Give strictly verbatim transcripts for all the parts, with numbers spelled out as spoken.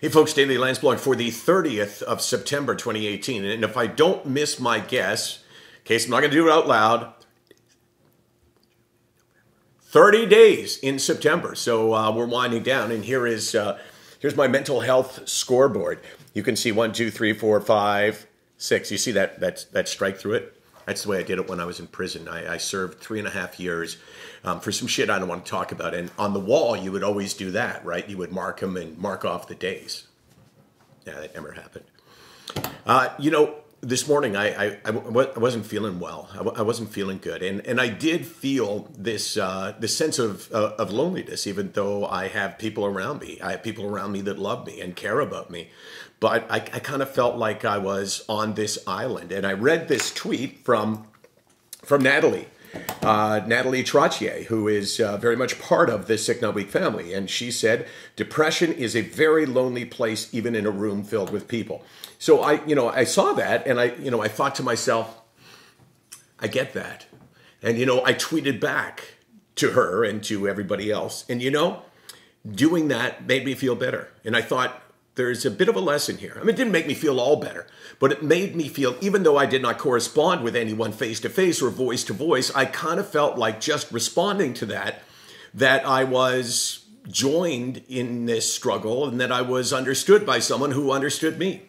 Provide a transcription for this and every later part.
Hey folks, Daily Alliance Blog for the thirtieth of September twenty eighteen. And if I don't miss my guess, in case I'm not going to do it out loud, thirty days in September. So uh, we're winding down, and here is uh, here's my mental health scoreboard. You can see one, two, three, four, five, six. You see that, that, that strike through it? That's the way I did it when I was in prison. I, I served three and a half years um, for some shit I don't want to talk about. And on the wall, you would always do that, right? You would mark them and mark off the days. Yeah, that never happened. Uh, you know, this morning, I, I, I, w I wasn't feeling well. I, w I wasn't feeling good. And, and I did feel this, uh, this sense of, uh, of loneliness, even though I have people around me. I have people around me that love me and care about me. But I, I kind of felt like I was on this island. And I read this tweet from, from Natalie, uh, Natalie Trottier, who is uh, very much part of the Sick Not Weak family. And she said, depression is a very lonely place, even in a room filled with people. So I, you know, I saw that, and I, you know, I thought to myself, I get that. And, you know, I tweeted back to her and to everybody else. And, you know, doing that made me feel better. And I thought, there's a bit of a lesson here. I mean, it didn't make me feel all better, but it made me feel, even though I did not correspond with anyone face-to-face or voice-to-voice, I kind of felt like just responding to that, that I was joined in this struggle and that I was understood by someone who understood me.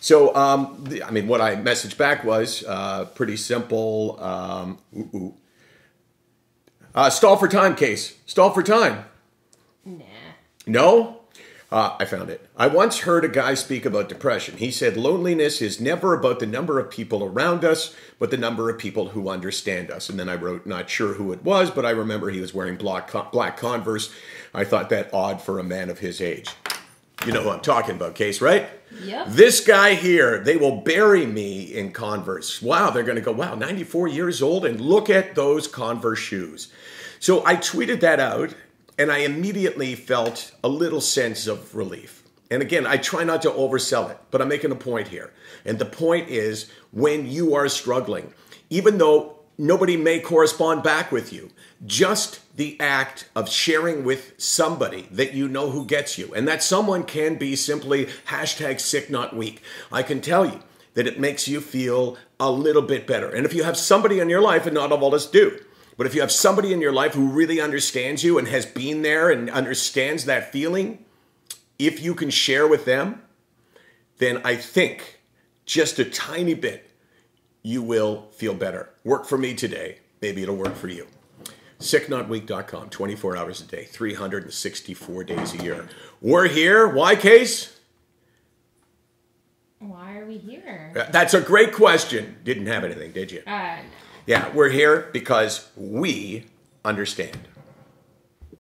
So, um, I mean, what I messaged back was uh, pretty simple. Um, ooh, ooh. Uh, stall for time, Case. Stall for time. Nah. No? Uh, I found it. I once heard a guy speak about depression. He said, loneliness is never about the number of people around us, but the number of people who understand us. And then I wrote, not sure who it was, but I remember he was wearing black, black Converse. I thought that odd for a man of his age. You know who I'm talking about, Case, right? Yep. This guy here, they will bury me in Converse. Wow, they're going to go, wow, ninety-four years old, and look at those Converse shoes. So I tweeted that out. And I immediately felt a little sense of relief. And again, I try not to oversell it, but I'm making a point here. And the point is, when you are struggling, even though nobody may correspond back with you, just the act of sharing with somebody that you know who gets you, and that someone can be simply hashtag Sick Not Weak, I can tell you that it makes you feel a little bit better. And if you have somebody in your life, and not all of us do, but if you have somebody in your life who really understands you and has been there and understands that feeling, if you can share with them, then I think just a tiny bit, you will feel better. Work for me today. Maybe it'll work for you. Sick Not Weak dot com, twenty-four hours a day, three hundred sixty-four days a year. We're here. Why, Case? Why are we here? That's a great question. Didn't have anything, did you? Uh, no. Yeah, we're here because we understand.